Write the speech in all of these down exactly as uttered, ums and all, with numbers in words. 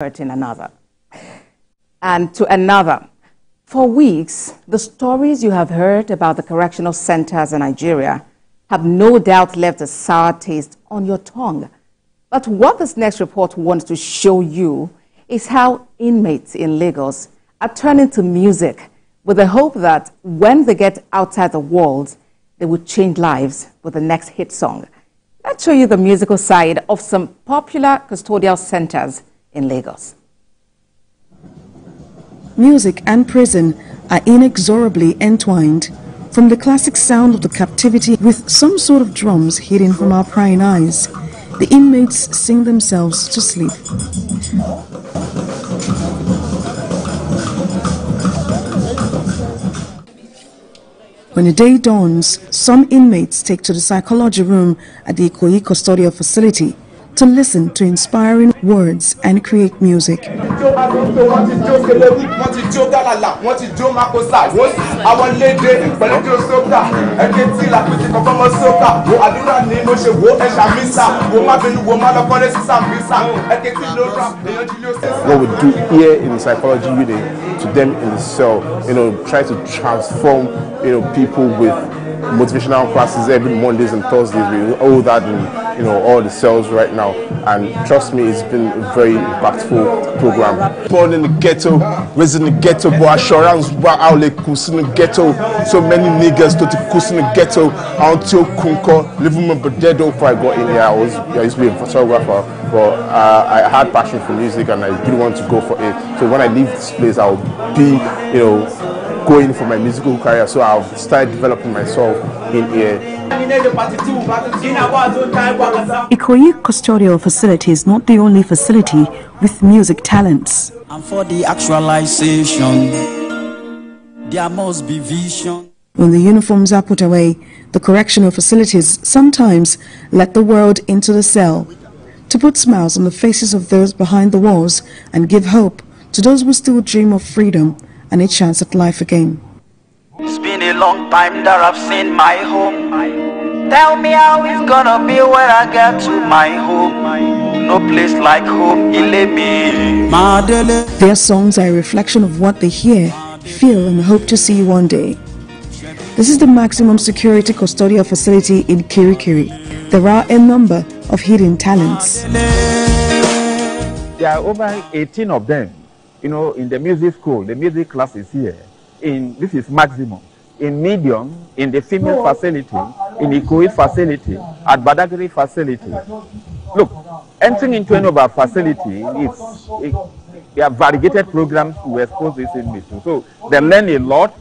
hurting another. And to another. For weeks, the stories you have heard about the correctional centers in Nigeria have no doubt left a sour taste on your tongue. But what this next report wants to show you is how inmates in Lagos are turning to music with the hope that when they get outside the walls, they will change lives with the next hit song. Let's show you the musical side of some popular custodial centers in Lagos. Music and prison are inexorably entwined, from the classic sound of the captivity with some sort of drums hidden from our prying eyes. The inmates sing themselves to sleep. When the day dawns, some inmates take to the psychology room at the Ikoyi Custodial Facility to listen to inspiring words and create music. What we do here in the psychology unit to them in the cell, you know, try to transform, you know, people with motivational classes every Mondays and Thursdays. We owe that in, you know, all the cells right now. And trust me, it's been a very impactful program. Born in the ghetto, raised in the ghetto, but assurance wa aule kus in the ghetto. So many niggas to the kus in the ghetto. I want to kunko, living in Badagry before I got in here. I was I used to be a photographer, but uh, I had passion for music and I really want to go for it. So when I leave this place, I'll be, you know, going for my musical career, so I've started developing myself in here. Ikoyi Custodial Facility is not the only facility with music talents. And for the actualization, there must be vision. When the uniforms are put away, the correctional facilities sometimes let the world into the cell to put smiles on the faces of those behind the walls and give hope to those who still dream of freedom and a chance at life again. It's been a long time that I've seen my home. Tell me how it's gonna be when I get to my home. No place like home, Ilemi. Madeli. Their songs are a reflection of what they hear, feel and hope to see one day. This is the maximum security custodial facility in Kirikiri. There are a number of hidden talents. There are over eighteen of them. You know, in the music school, the music class is here. In this is maximum. In medium, in the female facility, in Ikoyi facility, at Badagry facility. Look, entering into any of our facility is it, there are variegated programs to expose this in mission. So they learn a lot.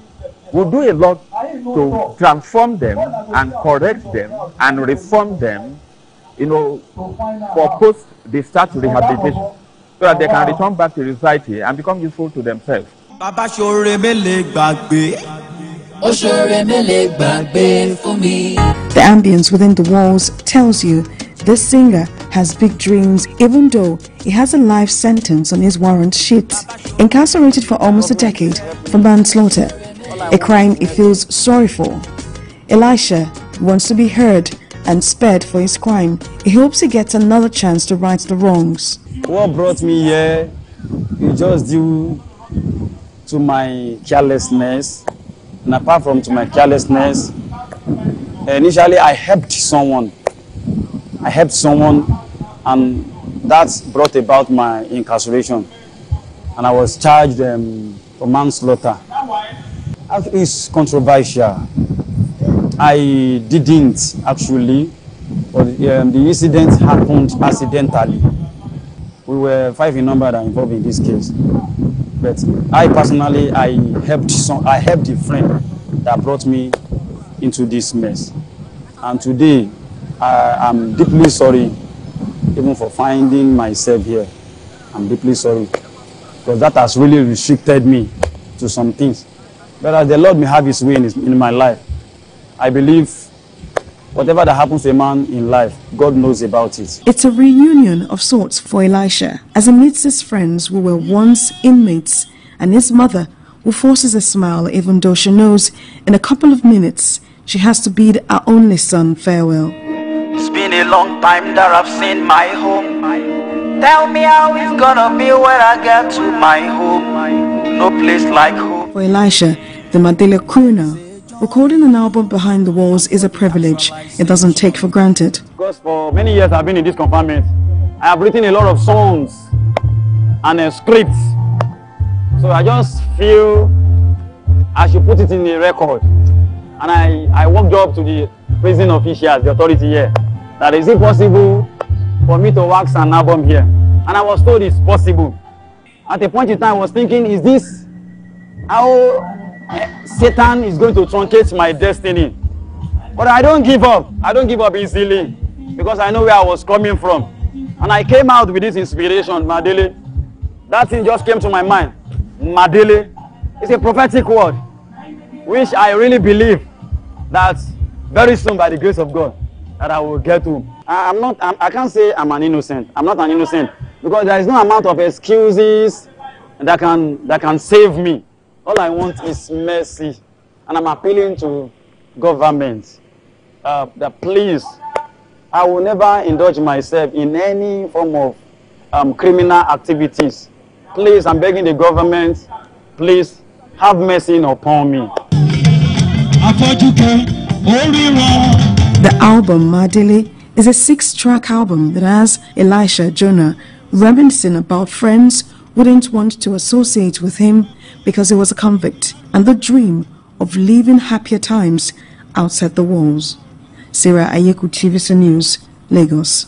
We we'll do a lot to transform them and correct them and reform them. You know, for post discharge rehabilitation, so that they can return back to society and become useful to themselves. The ambience within the walls tells you this singer has big dreams, even though he has a life sentence on his warrant sheet. Incarcerated for almost a decade for manslaughter, a crime he feels sorry for, Elisha wants to be heard and spared for his crime. He hopes he gets another chance to right the wrongs. What brought me here is just due to my carelessness, and apart from to my carelessness, initially I helped someone. I helped someone, and that brought about my incarceration, and I was charged um, for manslaughter. It's controversial. I didn't actually, but um, the incident happened accidentally. We were five in number that involved in this case. But I personally, I helped some, I helped a friend that brought me into this mess. And today, I am deeply sorry, even for finding myself here. I'm deeply sorry, because that has really restricted me to some things. But as the Lord may have his way in, his, in my life, I believe whatever that happens to a man in life, God knows about it. It's a reunion of sorts for Elisha, as he meets his friends who were once inmates and his mother, who forces a smile even though she knows in a couple of minutes she has to bid our only son farewell. It's been a long time that I've seen my home. Tell me how it's gonna be when I get to my home. No place like home. For Elisha, the Madela Kuna, recording an album behind the walls is a privilege it doesn't take for granted. Because for many years I've been in this confinement, I have written a lot of songs and uh, scripts. So I just feel I should put it in a record. And I, I walked up to the prison officials, the authority here, that is it possible for me to wax an album here? And I was told it's possible. At a point in time I was thinking, is this how Satan is going to truncate my destiny? But I don't give up. I don't give up easily, because I know where I was coming from. And I came out with this inspiration, Madeli. That thing just came to my mind. Madeli. It's a prophetic word, which I really believe that very soon, by the grace of God, that I will get to. I'm not, I'm, I can't say I'm an innocent. I'm not an innocent, because there is no amount of excuses that can, that can save me. All I want is mercy, and I'm appealing to government uh, that please, I will never indulge myself in any form of um, criminal activities. Please, I'm begging the government, please have mercy upon me. The album Madeli is a six-track album that has Elisha Jonah reminiscing about friends wouldn't want to associate with him because he was a convict, and the dream of living happier times outside the walls. Sarah Ayeku, T V C News, Lagos.